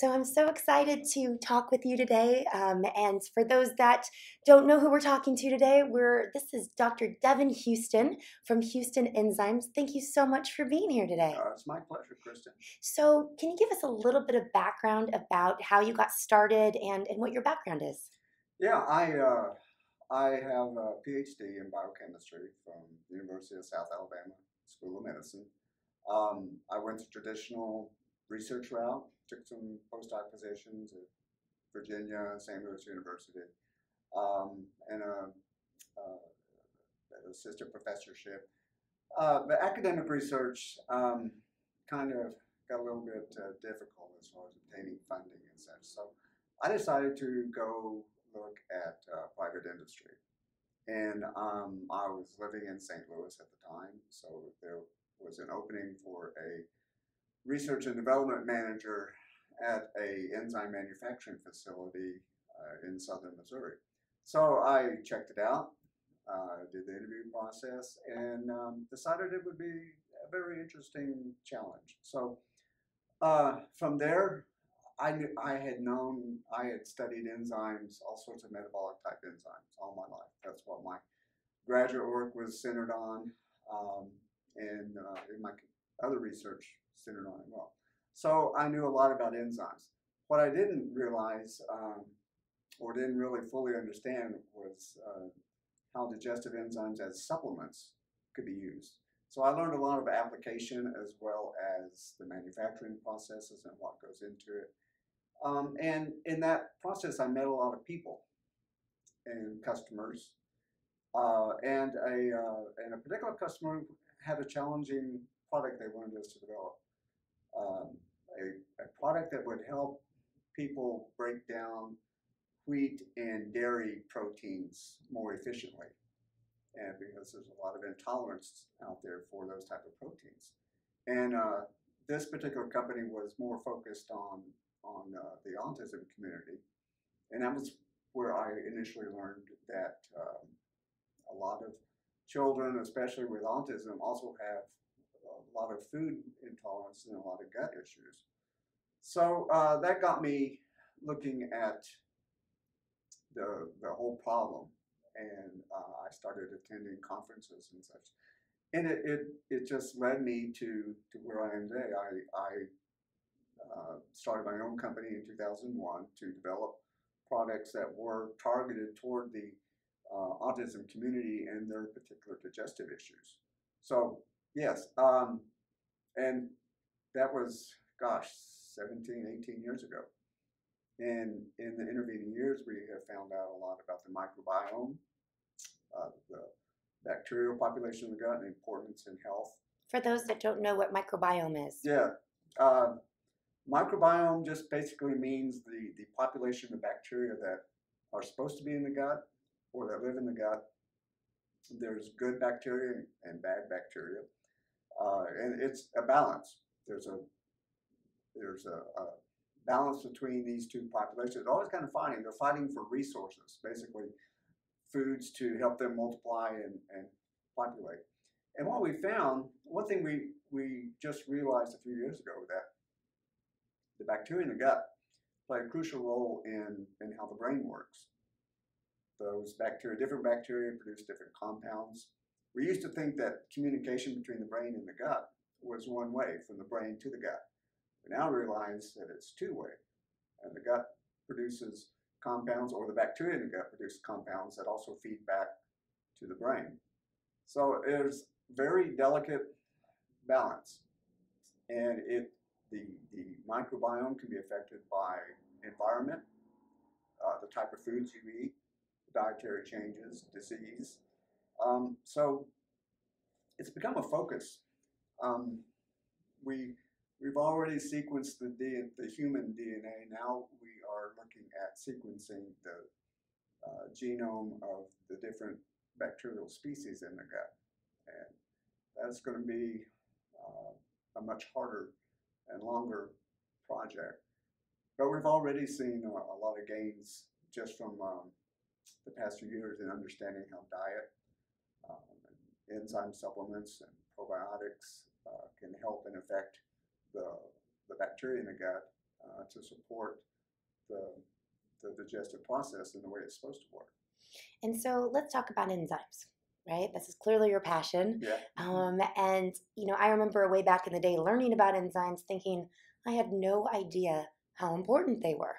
So I'm so excited to talk with you today, and for those that don't know who we're talking to today, this is Dr. Devin Houston from Houston Enzymes. Thank you so much for being here today. It's my pleasure, Kristen. So can you give us a little bit of background about how you got started and what your background is? Yeah, I have a PhD in biochemistry from the University of South Alabama School of Medicine. I went the traditional research route, took some postdoc positions at Virginia, St. Louis University, and an assistant professorship. But academic research kind of got a little bit difficult as far as obtaining funding and such. So I decided to go look at private industry. And I was living in St. Louis at the time, so there was an opening for a research and development manager at an enzyme manufacturing facility in southern Missouri. So I checked it out, did the interview process, and decided it would be a very interesting challenge. So from there, I had studied enzymes, all sorts of metabolic type enzymes all my life. That's what my graduate work was centered on, and in my other research centered on it well. So I knew a lot about enzymes. What I didn't realize or didn't really fully understand was how digestive enzymes as supplements could be used. So I learned a lot of application as well as the manufacturing processes and what goes into it. And in that process, I met a lot of people and customers. And a particular customer had a challenging product they wanted us to develop. A product that would help people break down wheat and dairy proteins more efficiently. And because there's a lot of intolerance out there for those type of proteins. And this particular company was more focused on the autism community. And that was where I initially learned that a lot of children, especially with autism, also have a lot of food intolerance and a lot of gut issues. So that got me looking at the whole problem. And I started attending conferences and such. And it just led me to where I am today. I started my own company in 2001 to develop products that were targeted toward the autism community and their particular digestive issues. So yes, and that was, gosh, 17, 18 years ago. And in the intervening years, we have found out a lot about the microbiome, the bacterial population of the gut, and the importance in health. For those that don't know what microbiome is. Yeah. Microbiome just basically means the population of bacteria that are supposed to be in the gut or that live in the gut. There's good bacteria and bad bacteria. And it's a balance. There's a balance between these two populations. They're always kind of fighting. They're fighting for resources, basically foods to help them multiply and populate. And what we found, one thing we just realized a few years ago, that the bacteria in the gut play a crucial role in how the brain works. Those bacteria, different bacteria produce different compounds. We used to think that communication between the brain and the gut was one way, from the brain to the gut. We now realize that it's two-way, and the gut produces compounds, or the bacteria in the gut produce compounds that also feed back to the brain. So there's very delicate balance, and the microbiome can be affected by environment, the type of foods you eat, dietary changes, disease. So it's become a focus. We've already sequenced the human DNA. Now we are looking at sequencing the genome of the different bacterial species in the gut. And that's going to be a much harder and longer project. But we've already seen a lot of gains just from the past few years in understanding how diet, and enzyme supplements, and probiotics can help and affect the bacteria in the gut to support the digestive process in the way it's supposed to work. And so let's talk about enzymes, right? This is clearly your passion. Yeah. And, you know, I remember way back in the day learning about enzymes thinking I had no idea how important they were.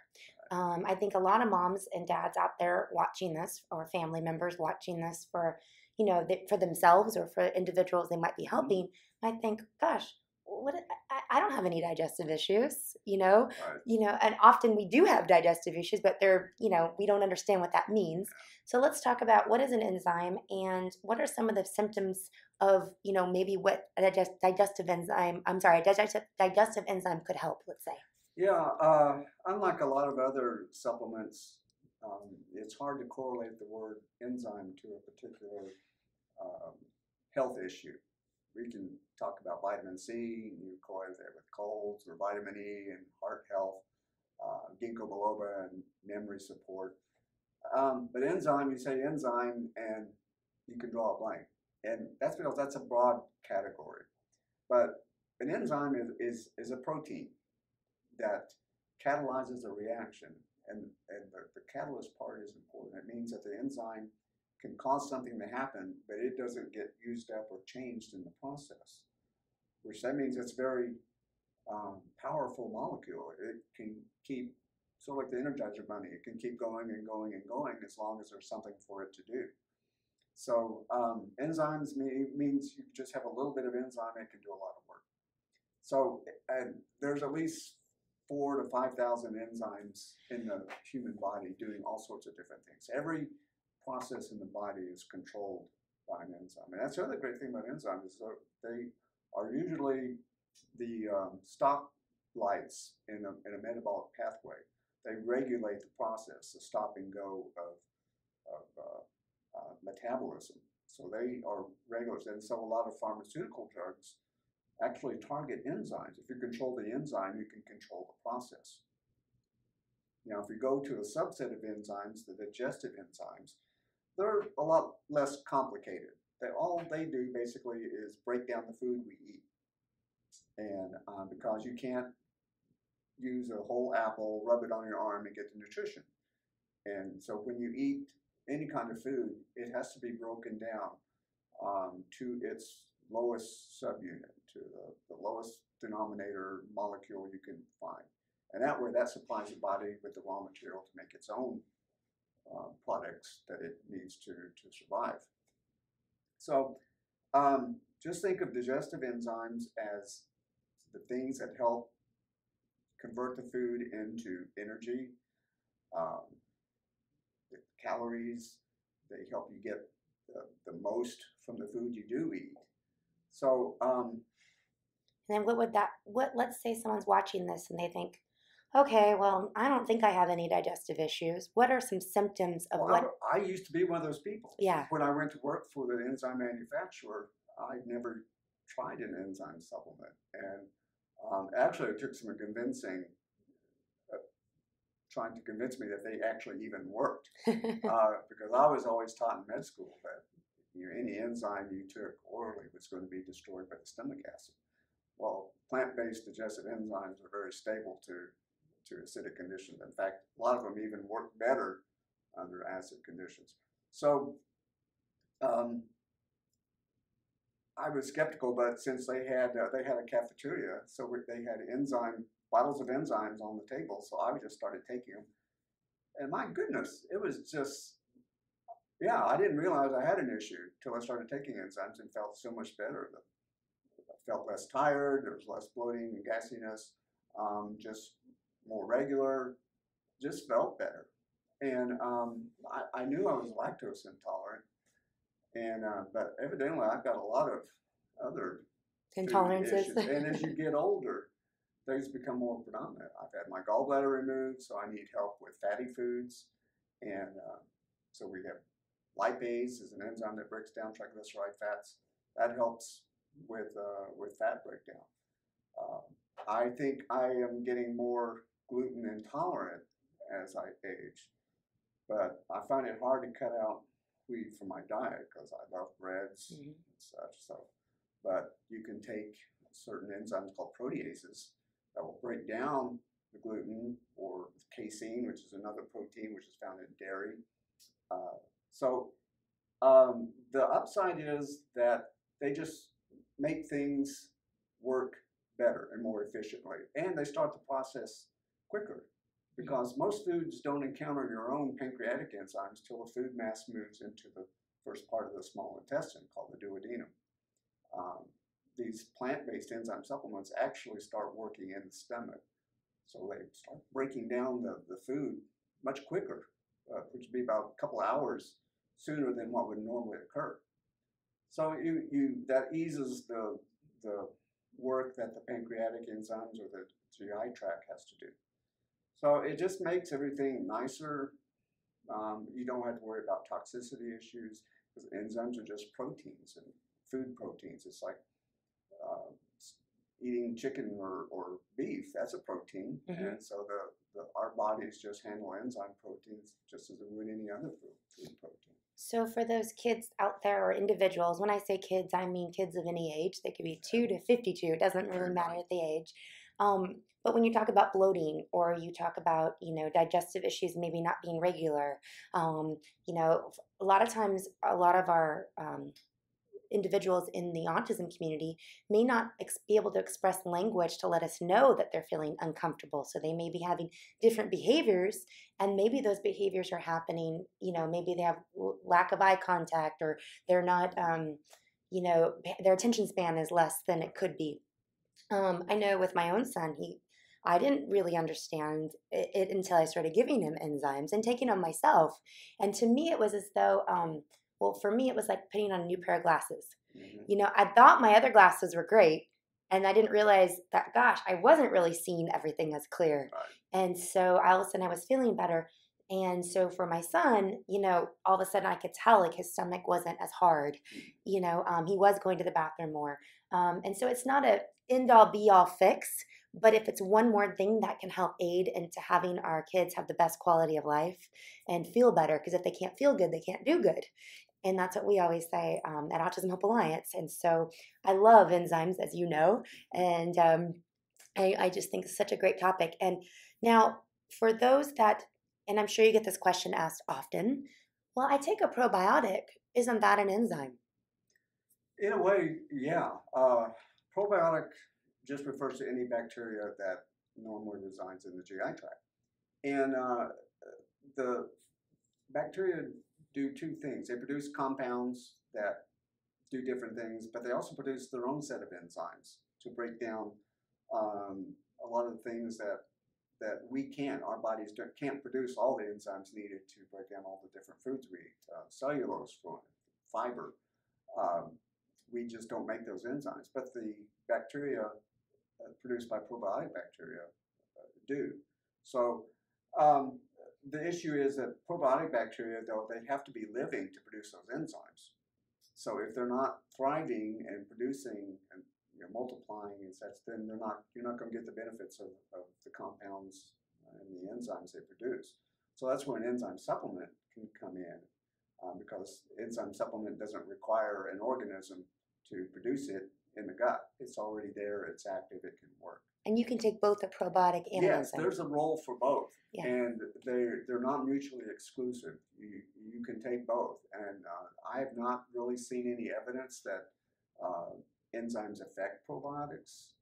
I think a lot of moms and dads out there watching this, or family members watching this for, you know, for themselves or for individuals they might be helping, might think, gosh, what, I don't have any digestive issues, you know? Right. You know, and often we do have digestive issues, but they're, you know, we don't understand what that means. So let's talk about what is an enzyme and what are some of the symptoms of, you know, maybe what a digestive enzyme could help, let's say. Yeah, unlike a lot of other supplements, it's hard to correlate the word enzyme to a particular health issue. We can talk about vitamin C, and you correlate that with colds, or vitamin E and heart health, ginkgo biloba and memory support. But enzyme, you say enzyme and you can draw a blank. And that's because that's a broad category. But an enzyme is a protein that catalyzes a reaction. And the catalyst part is important. It means that the enzyme can cause something to happen, but it doesn't get used up or changed in the process, which that means it's a very powerful molecule. It can keep, sort of like the Energizer Bunny, it can keep going and going and going as long as there's something for it to do. So enzymes means you just have a little bit of enzyme, it can do a lot of work. So and there's at least 4,000 to 5,000 enzymes in the human body doing all sorts of different things. Every process in the body is controlled by an enzyme. And that's the other great thing about enzymes is that they are usually the stoplights in a metabolic pathway. They regulate the process, the stop and go of metabolism. So they are regulators. And so a lot of pharmaceutical drugs actually target enzymes. If you control the enzyme, you can control the process. Now, if you go to a subset of enzymes, the digestive enzymes, they're a lot less complicated. All they do basically is break down the food we eat. And because you can't use a whole apple, rub it on your arm, and get the nutrition. And so when you eat any kind of food, it has to be broken down to its lowest subunit, to the lowest denominator molecule you can find. And that way, that supplies the body with the raw material to make its own products that it needs to survive. So just think of digestive enzymes as the things that help convert the food into energy, the calories. They help you get the most from the food you do eat. So and then let's say someone's watching this and they think, okay, well, I don't think I have any digestive issues. What are some symptoms of I used to be one of those people. Yeah. When I went to work for the enzyme manufacturer, I'd never tried an enzyme supplement. And actually, it took some convincing, trying to convince me that they actually even worked. Because I was always taught in med school that any enzyme you took orally was going to be destroyed by the stomach acid. Well, plant-based digestive enzymes are very stable to acidic conditions. In fact, a lot of them even work better under acid conditions. So I was skeptical, but since they had a cafeteria, so they had bottles of enzymes on the table, so I just started taking them. And my goodness, it was just, yeah, I didn't realize I had an issue until I started taking enzymes and felt so much better. I felt less tired, there was less bloating and gassiness. Just more regular, just felt better. And I knew I was lactose intolerant, and but evidently I've got a lot of other intolerances. And as you get older, things become more predominant. I've had my gallbladder removed, so I need help with fatty foods. And so we have lipase is an enzyme that breaks down triglyceride fats. That helps with fat breakdown. I think I am getting more gluten intolerant as I age, but I find it hard to cut out wheat from my diet because I love breads and such. So, but you can take certain enzymes called proteases that will break down the gluten or casein, which is another protein which is found in dairy. So the upside is that they just make things work better and more efficiently, and they start the process quicker, because most foods don't encounter your own pancreatic enzymes till the food mass moves into the first part of the small intestine called the duodenum. These plant-based enzyme supplements actually start working in the stomach. So they start breaking down the food much quicker, which would be about a couple hours sooner than what would normally occur. So that eases the work that the pancreatic enzymes or the GI tract has to do. So it just makes everything nicer. You don't have to worry about toxicity issues, because enzymes are just proteins and food proteins. It's like eating chicken or beef. That's a protein. Mm-hmm. And so our bodies just handle enzyme proteins just as it would any other food protein. So for those kids out there or individuals, when I say kids, I mean kids of any age. They could be 2 to 52. It doesn't really matter the age. But when you talk about bloating, or you talk about, digestive issues maybe not being regular, a lot of times, a lot of our individuals in the autism community may not be able to express language to let us know that they're feeling uncomfortable. So they may be having different behaviors, and maybe those behaviors are happening, maybe they have lack of eye contact, or they're not, their attention span is less than it could be. I know with my own son, I didn't really understand it until I started giving him enzymes and taking them myself. And to me, it was as though, for me, it was like putting on a new pair of glasses. Mm-hmm. I thought my other glasses were great, and I didn't realize that, gosh, I wasn't really seeing everything as clear. Right. And so all of a sudden I was feeling better. And so for my son, all of a sudden I could tell, his stomach wasn't as hard. He was going to the bathroom more. And so it's not a end-all, be-all fix, but if it's one more thing that can help aid into having our kids have the best quality of life and feel better, because if they can't feel good, they can't do good. And that's what we always say at Autism Hope Alliance. And so I love enzymes, as you know, and I just think it's such a great topic. And now for those that, and I'm sure you get this question asked often, well, I take a probiotic. Isn't that an enzyme? In a way, yeah. Probiotic just refers to any bacteria that normally resides in the GI tract. And the bacteria do two things. They produce compounds that do different things, but they also produce their own set of enzymes to break down a lot of the things that we can't. Our bodies can't produce all the enzymes needed to break down all the different foods we eat. Cellulose, fiber. We just don't make those enzymes, but the bacteria produced by probiotic bacteria do. So the issue is that probiotic bacteria, though, they have to be living to produce those enzymes. So if they're not thriving and producing and multiplying and such, then you're not going to get the benefits of the compounds and the enzymes they produce. So that's where an enzyme supplement can come in, because enzyme supplement doesn't require an organism to produce it in the gut. It's already there, it's active, it can work. And you can take both a probiotic and an enzyme. Yes, there's a role for both. Yeah. And they're not mutually exclusive. You can take both. And I have not really seen any evidence that enzymes affect probiotics.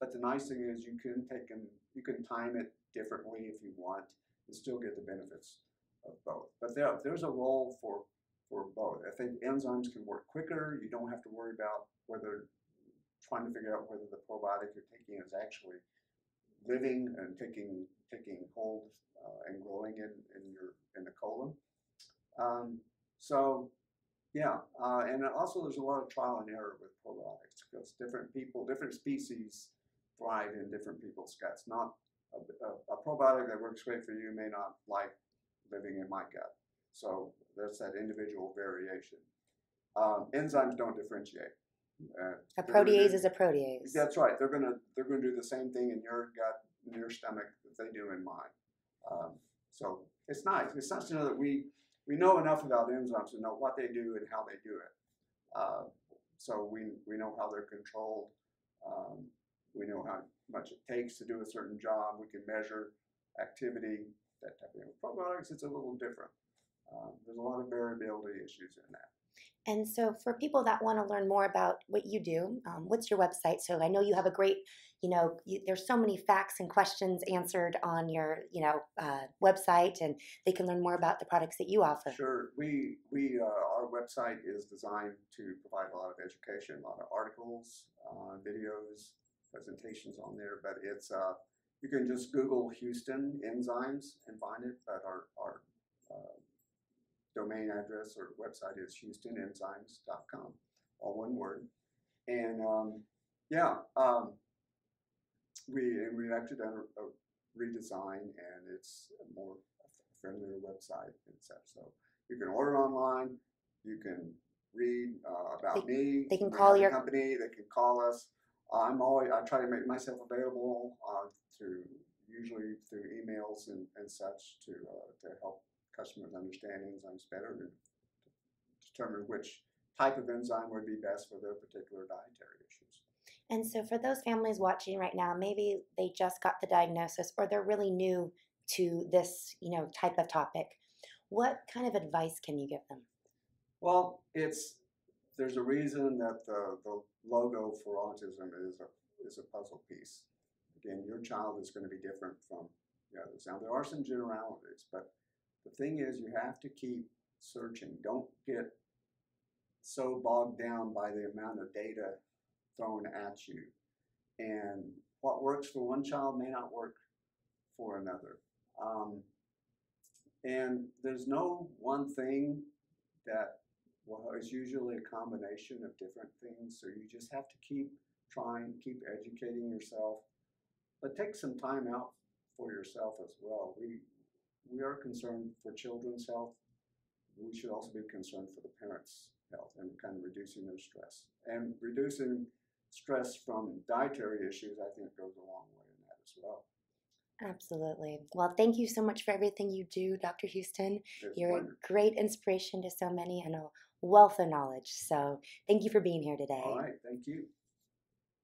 But the nice thing is you can take them, you can time it differently if you want and still get the benefits of both. But there's a role for both. I think enzymes can work quicker. You don't have to worry about trying to figure out whether the probiotic you're taking is actually living and taking hold and growing in the colon. And also there's a lot of trial and error with probiotics, because different species thrive in different people's guts. Not a probiotic that works great for you may not like living in my gut. So that's that individual variation. Enzymes don't differentiate. A protease is a protease. That's right. They're gonna do the same thing in your gut, in your stomach, that they do in mine. So it's nice. It's nice to know that we know enough about enzymes to know what they do and how they do it. So we know how they're controlled. We know how much it takes to do a certain job. We can measure activity, that type of thing. With probiotics, it's a little different. There's a lot of variability issues in that. And so for people that want to learn more about what you do, what's your website? So I know you have a great, there's so many facts and questions answered on your, website, and they can learn more about the products that you offer. Sure. Our website is designed to provide a lot of education, a lot of articles, videos, presentations on there, but it's, you can just Google Houston Enzymes and find it, but our domain address or website is HoustonEnzymes.com, all one word. And we've actually done a redesign, and it's a more friendlier website and stuff. So you can order online, you can read about me. They can call your company. They can call us. I try to make myself available usually through emails and such to help customers understand enzymes better and determine which type of enzyme would be best for their particular dietary issues. And so for those families watching right now, maybe they just got the diagnosis or they're really new to this, type of topic. What kind of advice can you give them? Well, there's a reason that the logo for autism is a puzzle piece. Again, your child is going to be different from the others. Now, there are some generalities, but the thing is, you have to keep searching. Don't get so bogged down by the amount of data thrown at you. And what works for one child may not work for another. And there's no one thing that is usually a combination of different things. So you just have to keep trying, keep educating yourself, but take some time out for yourself as well. We are concerned for children's health. We should also be concerned for the parents' health and kind of reducing their stress. And reducing stress from dietary issues, I think, goes a long way in that as well. Absolutely. Well, thank you so much for everything you do, Dr. Houston. You're a great inspiration to so many and a wealth of knowledge. So thank you for being here today. All right. Thank you.